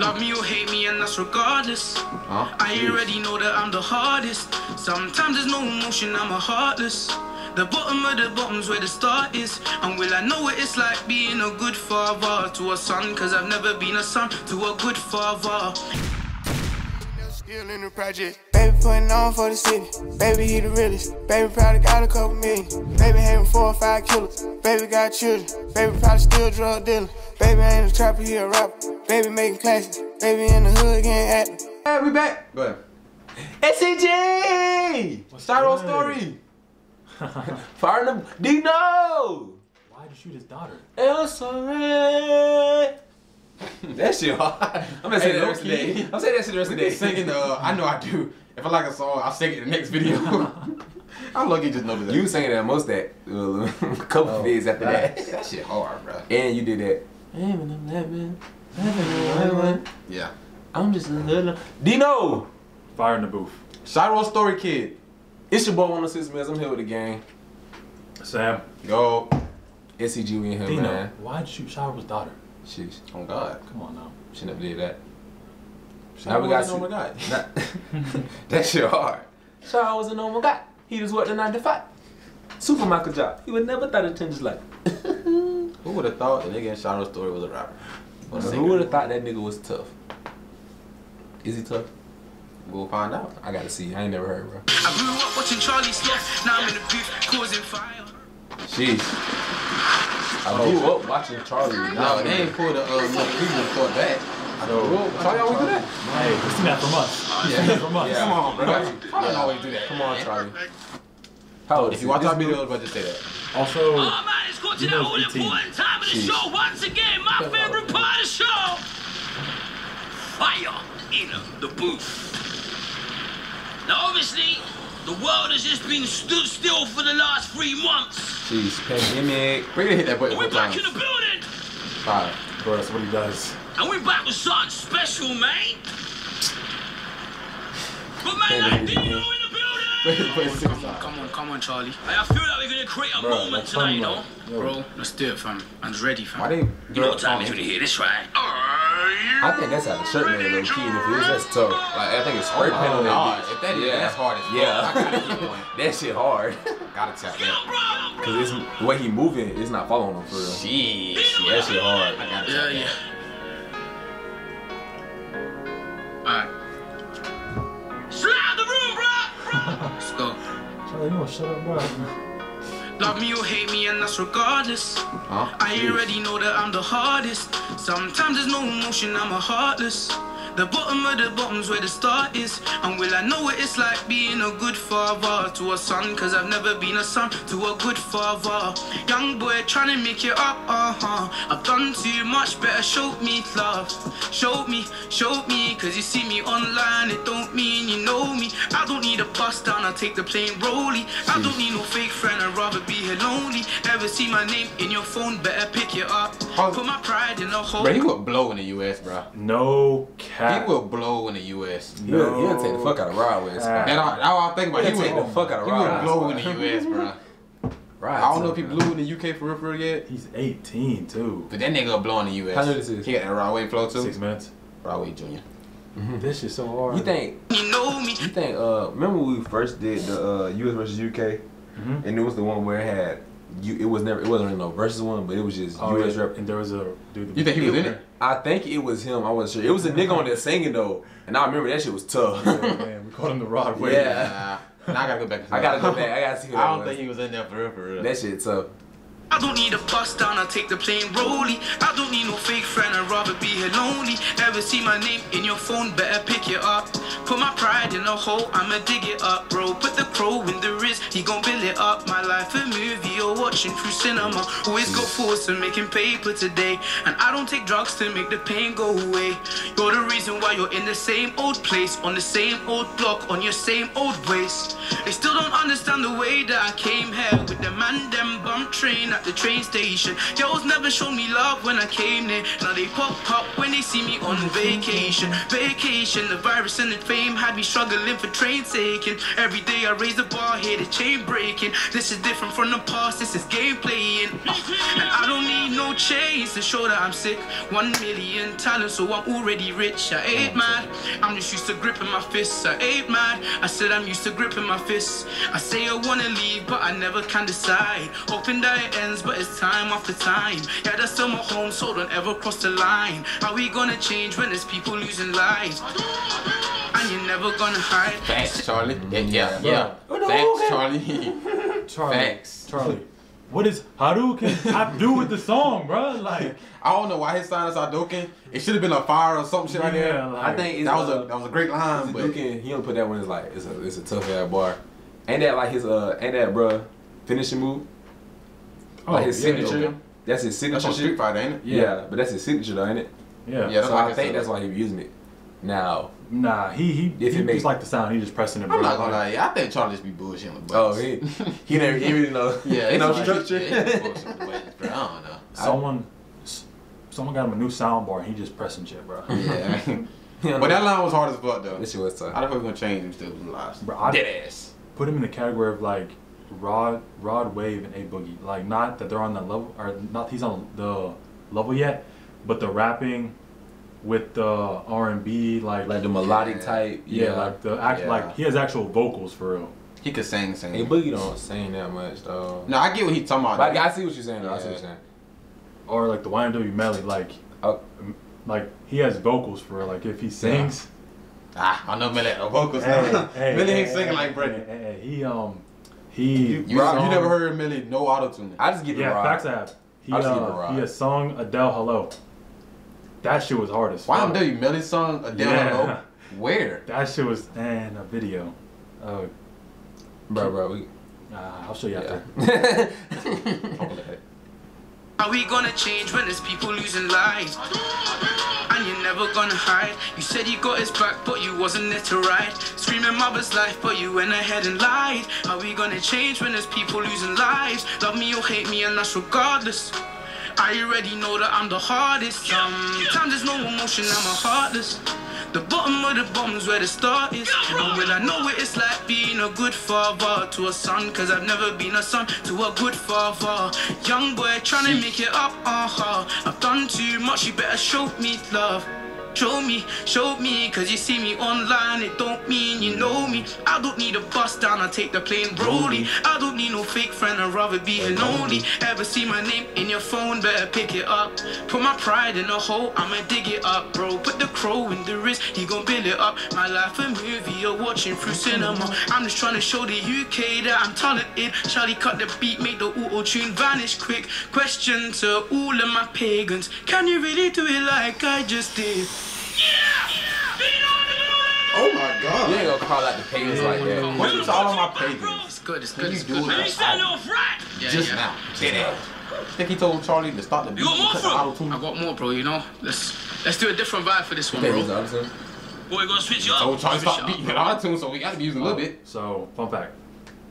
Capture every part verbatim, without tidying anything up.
Love me or hate me, and that's regardless. Oh, I already know that I'm the hardest. Sometimes there's no emotion, I'm a heartless. The bottom of the bottom's where the start is. And will I know what it's like being a good father to a son? Cause I've never been a son to a good father. Still in the project. Baby putting on for the city. Baby he the realest. Baby probably got a couple million. Baby having four or five killers. Baby got children. Baby probably still drug dealing. Baby ain't a trapper, he a rapper. Baby making classes. Baby in the hood getting active. Hey, we back. Go ahead. S C G! What's that old story? Fire in the Deno! Why'd you shoot his daughter? El Sorry! That shit hard. I'm gonna say hey, that the rest of the day. I'm saying that shit the rest of the day. Singing, uh, I know I do. If I like a song, I'll sing it in the next video. I'm lucky just noticed that. You singing that Mostack a couple oh, days after that. That. That shit hard, bro. And you did that. Yeah. I'm just a little. Deno! Fire in the Booth. Shiro Story Kid. It's your boy one oh six Mills. I'm here with the gang. Sam. Yo. S C G, we in here, Deno, man. Why'd you shoot Shiro's daughter? Sheesh. Oh, God. Come on now. She never did that. Shiro now we got. Oh, my God. That shit hard. Shiro was a normal guy. He was working nine to five. Supermarket job. He would never thought it'd change his life. Who would have thought the nigga in Shiro's story was a rapper? Or who would have thought that nigga was tough? Is he tough? We'll find out. I gotta see. I ain't never heard, bro. I grew up watching Charlie Sloth. Now I'm in the booth causing fire. Jeez. I grew up watching Charlie. No, they ain't pulled the uh, people thought that. I know. Charlie always do that. Hey, you seen that from us. Yeah, from us. Come on, bro. Charlie always do that. Come on, Charlie. How old? If you watch our videos, but just say that. Also, oh man, it's got to that all important time of the show once again. My favorite part of the show. Fire in the Booth. Now obviously, the world has just been stood still for the last three months. Jeez, pandemic. We're gonna hit that button. We're back in the building. Alright, bro, that's what he does. And we're back with something special, man. But man, like Deno in the building. Come on, come on, come on, Charlie. I feel like we're gonna create a bro, moment tonight, you know? Yo. Bro, let's do it, fam. I'm ready, fam. Why they, bro, you know what time is when you hear this, right? I think that's how the shirt made a little key in the views. That's tough. Like, I think it's spray paint on that bitch. If that is, yeah. That's hard as fuck. Yeah. I gotta keep going. That shit hard. Gotta tap that. Because it's, the way he moving, it's not following him for real. Jeez. Yeah, that shit hard. I gotta tap yeah, yeah. Alright. Slide the room, bro! Let's go. Charlie, you wanna shut up, bro? Love me or hate me, and that's regardless. Huh? I already know that I'm the hardest. Sometimes there's no emotion, I'm a heartless. The bottom of the bottom's where the start is. And will I know what it's like being a good father to a son? Cause I've never been a son to a good father. Young boy trying to make it up, uh-huh. I've done too much, better show me love. Show me, show me. Cause you see me online, it don't mean you know me. I don't need a bus down, I take the plane rolly. I don't need no fake friend, I'd rather be here lonely. Ever see my name in your phone, better pick it up. Put my pride in a hole. Bro, he would blow in the U S, bro. No cap. He will blow in the U S. No. He'll, he'll take the fuck out of Rod Wave. That's all I think about. He will take the fuck out of Rod Wave. He will blow in the U S, bro. Right. I don't know if he blew in the U K for real, for real yet. He's eighteen, too. But that nigga will blow in the U S. How new this is? He got that Rod Wave flow, too. Six minutes. Rod Wave Junior Mm-hmm. This shit's so hard. You think, you know me. You think, uh, remember when we first did the uh, U S versus U K? Mm-hmm. And it was the one where it had, you, it was never, it wasn't no versus one, but it was just oh, U S yeah. rep. And there was a dude. You think he was in it? I think it was him. I wasn't sure. It was a nigga on there singing though, and I remember that shit was tough. Yeah, man, we called him the Rod Wave. Yeah. Nah, nah, I gotta go back. To I gotta go back. I gotta see. Who I that don't was. Think he was in there for real, for real. That shit tough. I don't need a bus down, I take the plane rolly. I don't need no fake friend, I'd rather be here lonely. Ever see my name in your phone, better pick it up. Put my pride in a hole, I'ma dig it up, bro. Put the crow in the wrist, he gon' build it up. My life a movie, you're watching through cinema. Always got force and making paper today. And I don't take drugs to make the pain go away. You're the reason why you're in the same old place, on the same old block, on your same old waist. They still don't understand the way that I came here with the man, them bum train. The train station. Girls never showed me love when I came there. Now they pop pop when they see me on vacation. Vacation, the virus in the face. fame had me struggling for trade taking. Every day I raise the bar, here the chain breaking. This is different from the past, this is game playing. Oh, and I don't need no chains to show that I'm sick. One million talent, so I'm already rich. I ain't mad, I'm just used to gripping my fists. I ain't mad, I said I'm used to gripping my fists. I say I wanna leave, but I never can decide. Hoping that it ends, but it's time after time. Yeah, that's still my home, so don't ever cross the line. How we gonna change when there's people losing lives? And you're never gonna hide. Thanks, Charlie. Yeah, yeah, yeah. Oh, no, thanks, okay. Charlie. Charlie. Thanks, Charlie. What is Hadouken have to do with the song, bro? Like, I don't know why his sign is Hadouken. It should have been a fire or some shit, yeah, like that. Like, I think it's that was a, a that was a great line, but Hadouken, he don't put that one. It's like it's a it's a tough ass bar. Ain't that like his uh ain't that bro finishing move? Oh, like his yeah, signature. Okay. That's his signature. That's Street Fighter, ain't it? Yeah. yeah, but that's his signature, though, ain't it? Yeah. Yeah. So like I think that's why he was using it. Now, nah, he he, if he, he just like the sound. He just pressing it. I'm not gonna lie, I think Charlie just be bullshitting with buttons. Oh, he he never he really know. Yeah, no structure. Like, yeah, bullshit with buttons, bro. I don't know. Someone, someone got him a new sound bar and he just pressing shit, bro. Yeah, I mean, you know, but that line was hard as fuck though. This shit was tough. I don't think we're gonna change him still lives. Bro, I dead ass. Put him in the category of like Rod Rod Wave and A Boogie. Like not that they're on the level or not he's on the level yet, but the rapping. With the R and B, like like the melodic yeah. type, yeah, yeah, like the act, yeah. like he has actual vocals for real. He could sing, sing. Hey, Boogie don't sing that much though. No, I get what he's talking about. Like, I see what you're saying. Yeah. I see what you're saying. Or like the Y M W Melly, like, oh. like he has vocals for real. Like if he sings, yeah. ah, I know Melly no vocals. Hey, hey, Melly ain't hey, singing hey, like Brendan. Hey, hey, he um he you, you, Rob, you never heard Melly no auto tune. I just give yeah, Rob. facts I have. He I just uh, give Rob. he has sung Adele Hello. That shit was hard as fuck. Why did you Melly song Adele yeah. Hello? Where? That shit was in a video. Oh, uh, bro, bro, we. Uh, I'll show you yeah. after. Are we gonna change when there's people losing lives? And you're never gonna hide. You said you got his back, but you wasn't there to ride. Screaming mother's life, but you went ahead and lied. Are we gonna change when there's people losing lives? Love me or hate me, and that's regardless. I already know that I'm the hardest. Sometimes there's no emotion, I'm a heartless. The bottom of the bottom's where the start is. And will I know what it's like being a good father to a son? Cause I've never been a son to a good father. Young boy trying to make it up, uh-huh. I've done too much, you better show me love. Show me, show me, cause you see me online, it don't mean you know me. I don't need a bus down, I take the plane rolly. I don't need no fake friend, I'd rather be an only. Ever see my name in your phone, better pick it up. Put my pride in a hole, I'ma dig it up, bro. Put the crow in the wrist, he gon' build it up. My life a movie, you're watching through cinema. I'm just trying to show the U K that I'm talented. Charlie cut the beat, make the auto-tune vanish quick. Question to all of my pagans, can you really do it like I just did? Oh my God! You ain't gonna call out the pagans yeah, like that. What you all on my pagans? It's good. It's good. It's good. Man, it's that little frat. Yeah, just yeah. now. Get it. I think he told Charlie to stop the beat. You got more, bro. I got more, bro. You know, let's let's do a different vibe for this one, bro. Boy, gonna switch you up. Told Charlie stop beating the auto-tune, so we gotta be using a little bit. So fun fact: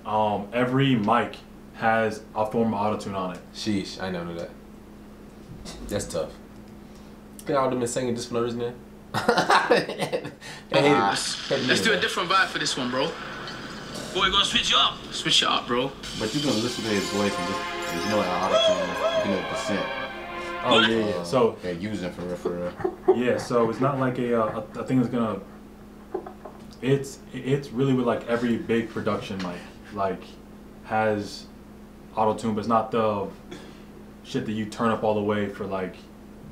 um, every mic has a form of auto-tune on it. Sheesh, I never knew that. That's tough. I would have been singing just for no reason. Let's do a different vibe for this one, bro. Boy, we're gonna switch you up. Switch you up, bro. But you're gonna listen to his voice and just, just you know how hard you know percent. Oh yeah, yeah. So they're using for real, for real. Yeah, so it's not like a uh, a, a thing that's gonna. It's it's really with like every big production like like has auto tune, but it's not the shit that you turn up all the way for like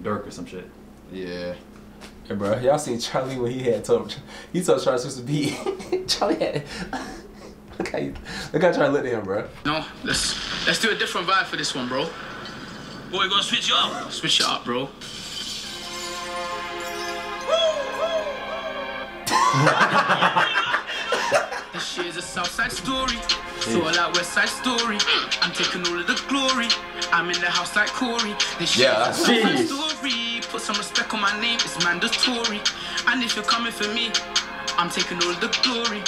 Dirk or some shit. Yeah. Hey, bro, y'all seen Charlie when he had told he told Charlie to be Charlie had it. Look how you look how Charlie looked at him, bro. No, let's let's do a different vibe for this one, bro. Boy, we're gonna switch you up. Switch you up, bro. This shit is a Southside story. So I like West Side Story. I'm taking all of the glory. I'm in the house like Corey. This shit yeah, is a Southside story. Put some respect on my name, it's mandatory. And if you're coming for me, I'm taking all of the glory.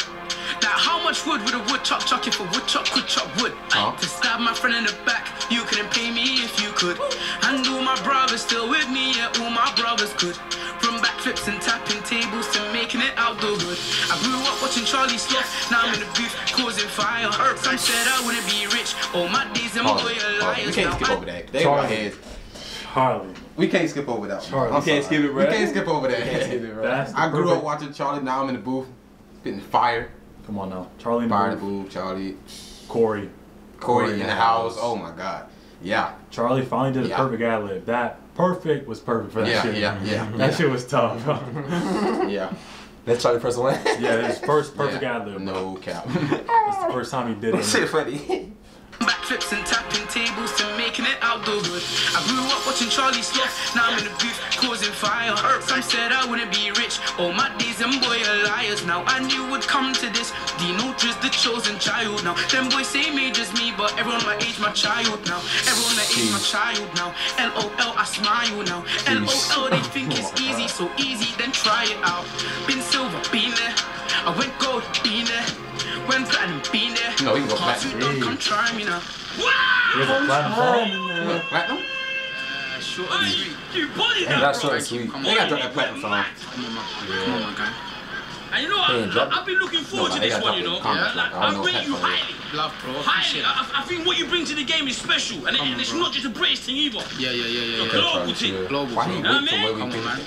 Now how much wood would a woodchuck chuck if a woodchuck could chuck wood? Huh? To stab my friend in the back, you couldn't pay me if you could. And all my brothers still with me, yeah, all my brothers could. From back backflips and tapping tables to making it out the hood. I grew up watching Charlie Sloth, now I'm in the booth causing fire. Some said I wouldn't be rich, all my days I'm loyal. We can't skip over that. They my heads. Charlie. We can't skip over that. Charlie. We can't skip it, bro. We can't skip over that. Skip it, I grew up watching Charlie, now I'm in the booth spitting fire. Come on now. Charlie in the Fire booth. in the booth, Charlie. Corey. Corey, Corey in the, the house. house. Oh my God. Yeah. Charlie finally did a yeah. perfect ad lib. That perfect was perfect for that yeah, shit. Yeah, yeah, yeah. That yeah. shit was tough. Yeah. That's Charlie first one. Yeah, his first perfect yeah. ad lib. No cap. That's the first time he did it. Shit funny. Backflips and tapping tables to making it out the hood. I grew up watching Charlie Sloth, now I'm in the booth causing fire. Some said I wouldn't be rich, all my days them boy are liars. Now I knew would come to this, Deno just the chosen child. Now them boys same age as me, but everyone my age my child now. Everyone my age my child now. L O L I smile now. L O L they think it's easy, so easy then try it out. Been silver, been there, I went gold, been there. When platinum, been there. No, he can go platinum. Don't come try me now. There's a platinum. Platinum? Sure. You body that. That's so sweet. They gotta drop that platinum song. Come on, my guy. And you know, I've been looking forward to this one, you know. I'm rating you highly. Love, bro. Highly. I think what you bring to the game is special, and it's not just a British thing either. Yeah, yeah, yeah, yeah. Global thing. Global thing. You know what I mean? Come on, man.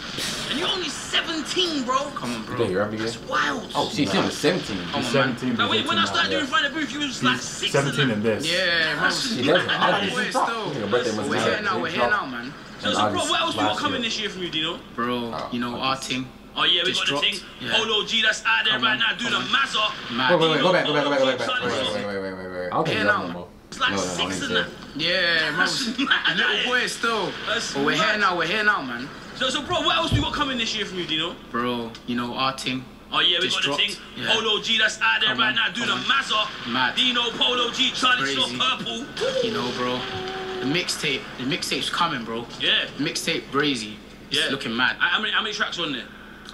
And you're only seventeen, bro. Come on, bro. That's wild. Oh, she's only seventeen. She's seventeen. Now, when I started doing Fire in the Booth, you was like six. Seventeen and this. Yeah, man. She doesn't. I still. We're here now. We're here now, man. So, bro, what else we got coming this year from you, Deno? Bro, you know our team. Oh yeah, we got the thing. Polo G, that's out there right now. Do the mazza. Wait, wait, wait, go back, go back, go back, go back. Wait, wait, wait, wait, wait. I don't think that's no more. It's like six and that. Yeah, man. A little boy still. But we're here now, we're here now, man. So, so, bro, what else we got coming this year from you, Deno? Bro, you know our team. Oh yeah, we got the thing. Polo G, that's out there right now. Do the mazza. Deno, Polo G, Charlie Sloth, Purple. You know, bro. The mixtape, the mixtape's coming, bro. Yeah. Mixtape Brazy. Yeah. Looking mad. How many, how many tracks on there?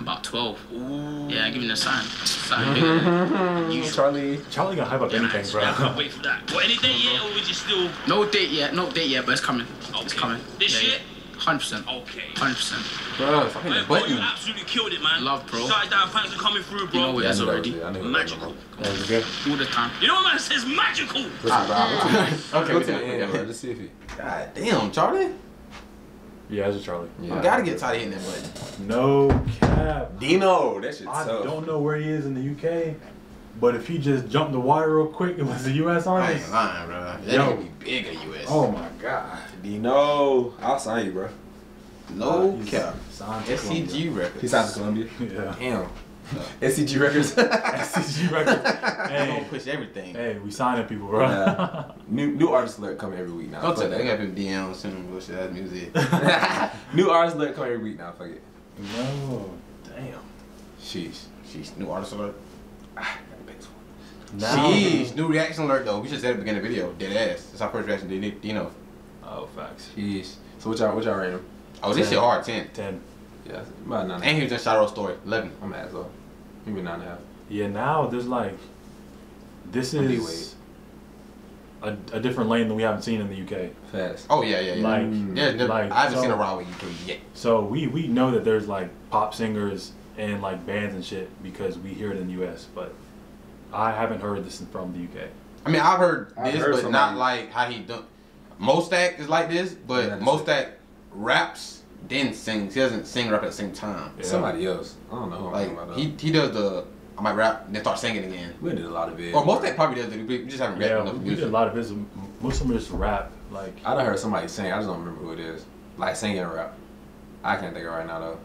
About twelve. Ooh. Yeah, give him the sign. Sign bigger. Charlie. Charlie gonna hype up yeah, anything, man, bro. I can't wait for that. What, any date yet, or we just still? No date yet. No date yet, but it's coming. Okay. It's coming. This yeah, year? one hundred percent. Okay. one hundred percent. Bro, fucking man, bro, you absolutely killed it, man. Love, bro. Shut down, fans are coming through, bro. You know it is already. Magical. Good. All the time. You know what, man? Says magical. Ah, bro. Okay, go to the end, bro. Let's see if he. God damn, Charlie. Yeah, that's a Charlie. Yeah. You gotta get Charlie in there, but no cap. Deno, that shit I tough. don't know where he is in the U K, but if he just jumped the wire real quick, it was the U S artist. I ain't lying, bro. That Yo. Nigga be big in U S. Oh my God. Deno, I'll sign you, bro. No uh, cap. S C G Records. He signed to Columbia. Yeah. Damn. No. S C G Records. S C G Records. Hey, they don't push everything. Hey, we signing people, bro. Uh, new new artist alert coming every week now. Don't tell that. They got been D Ms sending bullshit ass music. New artist alert coming every week now. Fuck it. No, damn. Sheesh, sheesh. New artist alert. Ah, got the best one. No. Sheesh. New reaction alert though. We just said at the beginning of the video. Dead ass. That's our first reaction. Deno. Oh facts. Sheesh. So what y'all what y'all rate him? Oh, ten. This shit hard. Ten. Ten. Yeah, about nine. And he was in Shadow Story. Eleven. I'm an asshole. He was nine and a half. Yeah, now there's like, this is a, a different lane than we haven't seen in the U K. Fast. Oh yeah, yeah, yeah. Like, yeah, no, like I haven't so, seen a Rod Wave U K yet. So we we know that there's like pop singers and like bands and shit because we hear it in the U S. But I haven't heard this from the U K. I mean, I've heard this, I've heard but somebody. not like how he done. Mostack is like this, but yeah, Mostack raps. Then sings. He doesn't sing rap at the same time. Yeah. Somebody else. I don't know. Like about he he does the I might rap then start singing again. We did a lot of it. Or most of that probably does. We just haven't rapped yeah, enough. We music. did a lot of his. Most of them just rap. Like I done heard somebody sing. I just don't remember who it is. Like singing and rap. I can't think of it right now though.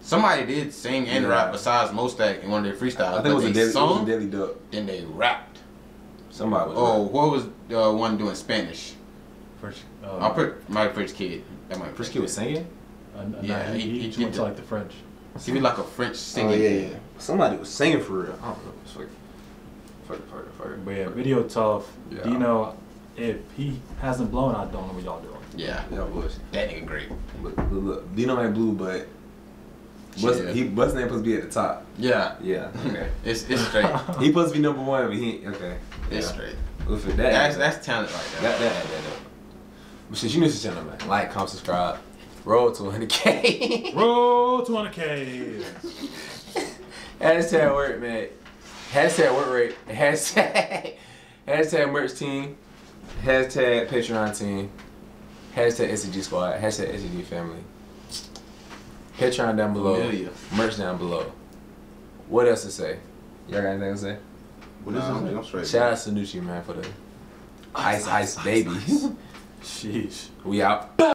Somebody did sing and yeah. rap besides Mostack in one of their freestyles. I think it was, a daily, sung, it was a Daily Duck. Then they rapped. Somebody was. Oh, rapping. What was the one doing Spanish? First. Uh, I'll put my first kid. That might first kid was singing. Uh, yeah, he, he, he, he went to like the French. He was like a French singer. Oh, yeah, yeah. Somebody was singing for real. I don't know. It's like, fuck it, fuck it, fuck it. But yeah, video tough. Yeah. Deno, if he hasn't blown, I don't know what y'all doing. Yeah, yeah, was that nigga great. Look, look, look. Deno ain't blue, but what's yeah. he? What's name supposed to be at the top? Yeah, yeah. Okay, it's it's straight. He supposed to be number one, but he okay. It's yeah. straight. Well, that, that's that's talent right there. That that that. that, that. But since you know this channel, man, like, comment, subscribe. Roll two hundred K. Roll two hundred K. Hashtag work, man. Hashtag work rate. Hashtag. Hashtag merch team. Hashtag Patreon team. Hashtag S C G squad. Hashtag S C G family. Patreon down below. Amelia. Merch down below. What else to say? Y'all got anything to say? What is no, this? I'm straight. Shout out to Nucci, man, for the ice, ice, ice, ice babies. Ice. Sheesh. We out.